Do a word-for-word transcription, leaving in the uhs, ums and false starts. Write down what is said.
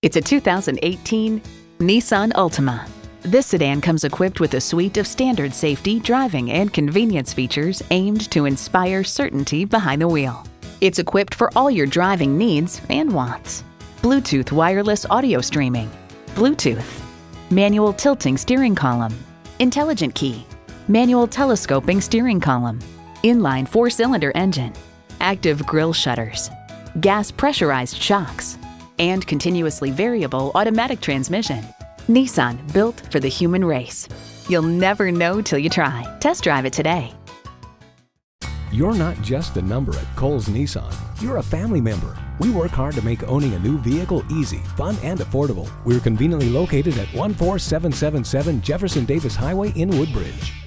It's a two thousand eighteen Nissan Altima. This sedan comes equipped with a suite of standard safety, driving, and convenience features aimed to inspire certainty behind the wheel. It's equipped for all your driving needs and wants. Bluetooth wireless audio streaming, Bluetooth, manual tilting steering column, intelligent key, manual telescoping steering column, inline four-cylinder engine, active grille shutters, gas pressurized shocks, and continuously variable automatic transmission. Nissan, built for the human race. You'll never know till you try. Test drive it today. You're not just a number at Cowles Nissan. You're a family member. We work hard to make owning a new vehicle easy, fun, and affordable. We're conveniently located at one four seven seven seven Jefferson Davis Highway in Woodbridge.